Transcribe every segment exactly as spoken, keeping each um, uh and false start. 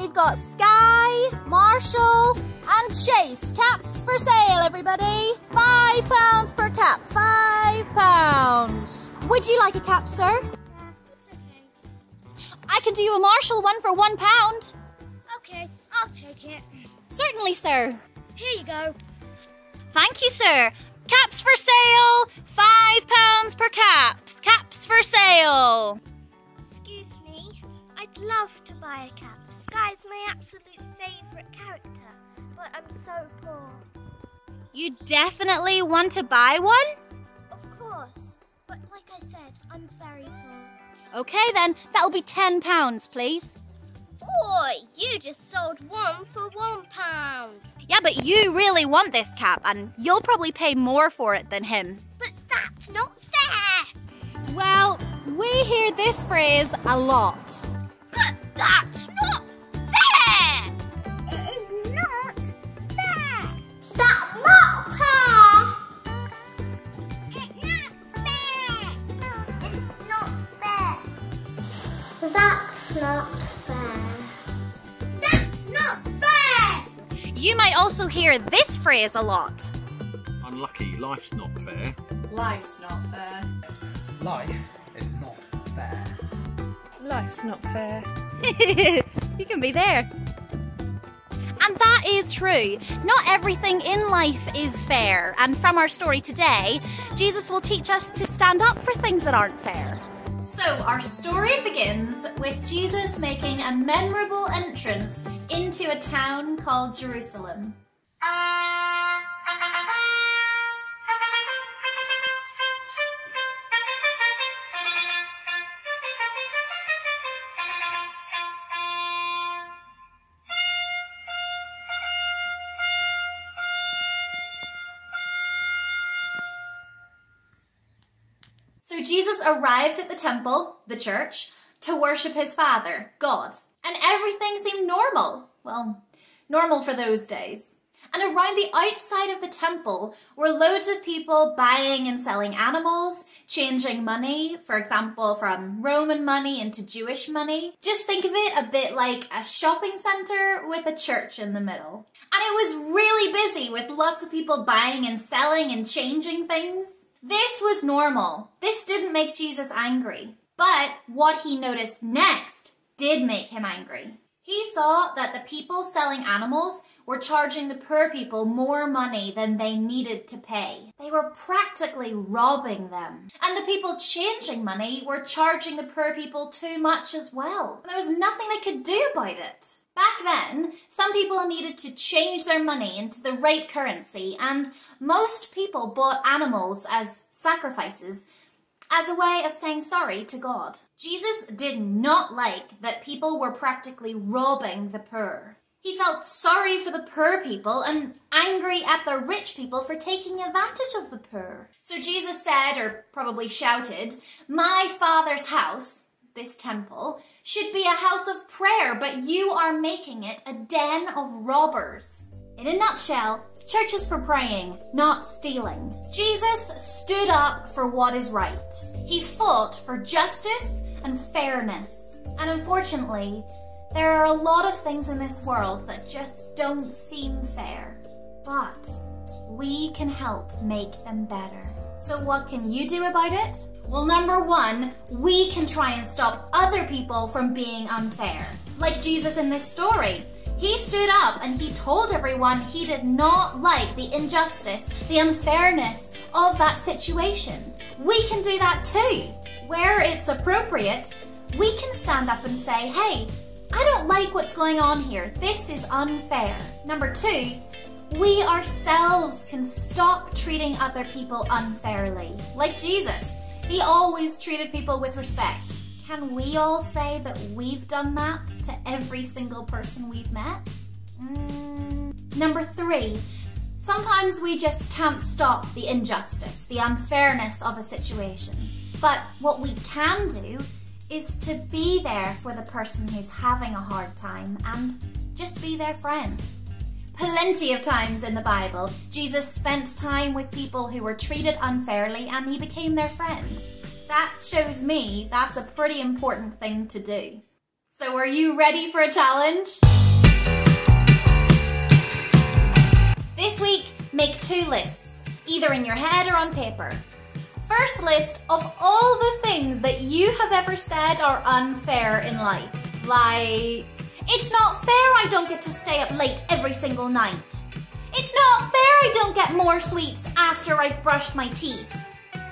we've got Sky, Marshall and Chase caps for sale, everybody. Five pounds per cap, five pounds. Would you like a cap, sir? It's okay. I can do you a Marshall one for one pound. Okay, I'll take it. Certainly, sir. Here you go. Thank you, sir. Caps for sale, five pounds per cap. Caps for sale. Excuse me, I'd love to buy a cap. Sky's my absolute favourite character, but I'm so poor. You definitely want to buy one? Of course, but like I said, I'm very poor. Okay then, that'll be ten pounds, please. Boy, you just sold one for one pound. Yeah, but you really want this cap and you'll probably pay more for it than him. But that's not fair. Well, we hear this phrase a lot. But that's not fair. It is not fair. That's not fair. It's not fair. It's not fair. That's not fair. You might also hear this phrase a lot. Unlucky, life's not fair. Life's not fair. Life is not fair. Life's not fair. You can be there. And that is true. Not everything in life is fair. And from our story today, Jesus will teach us to stand up for things that aren't fair. So our story begins with Jesus making a memorable entrance into a town called Jerusalem. Jesus arrived at the temple, the church, to worship his Father, God, and everything seemed normal. Well, normal for those days. And around the outside of the temple were loads of people buying and selling animals, changing money, for example, from Roman money into Jewish money. Just think of it a bit like a shopping centre with a church in the middle. And it was really busy with lots of people buying and selling and changing things. This was normal. This didn't make Jesus angry. But what he noticed next did make him angry. He saw that the people selling animals were charging the poor people more money than they needed to pay. They were practically robbing them. And the people changing money were charging the poor people too much as well. There was nothing they could do about it. Back then, some people needed to change their money into the right currency, and most people bought animals as sacrifices as a way of saying sorry to God. Jesus did not like that people were practically robbing the poor. He felt sorry for the poor people and angry at the rich people for taking advantage of the poor. So Jesus said, or probably shouted, "My Father's house, this temple, should be a house of prayer, but you are making it a den of robbers." In a nutshell, church is for praying, not stealing. Jesus stood up for what is right. He fought for justice and fairness. And unfortunately, there are a lot of things in this world that just don't seem fair, but we can help make them better. So what can you do about it? Well, number one, we can try and stop other people from being unfair. Like Jesus in this story, he stood up and he told everyone he did not like the injustice, the unfairness of that situation. We can do that too. Where it's appropriate, we can stand up and say, "Hey, I don't like what's going on here. This is unfair." Number two, we ourselves can stop treating other people unfairly. Like Jesus, he always treated people with respect. Can we all say that we've done that to every single person we've met? Mm. Number three, sometimes we just can't stop the injustice, the unfairness of a situation. But what we can do is to be there for the person who's having a hard time and just be their friend. Plenty of times in the Bible, Jesus spent time with people who were treated unfairly and he became their friend. That shows me that's a pretty important thing to do. So are you ready for a challenge? This week, make two lists, either in your head or on paper. First list of all the things that you have ever said are unfair in life. Like, it's not fair I don't get to stay up late every single night. It's not fair I don't get more sweets after I've brushed my teeth.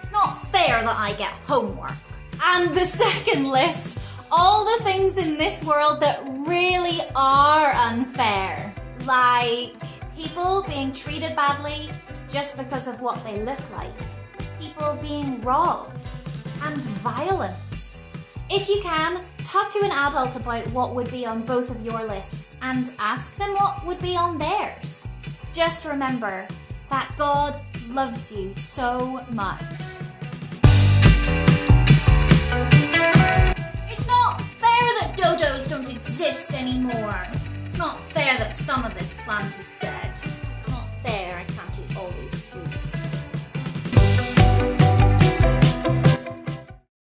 It's not fair that I get homework. And the second list, all the things in this world that really are unfair. Like people being treated badly just because of what they look like. People being robbed and violence. If you can, talk to an adult about what would be on both of your lists and ask them what would be on theirs. Just remember that God loves you so much. It's not fair that dodos don't exist anymore. It's not fair that some of this plant is dead.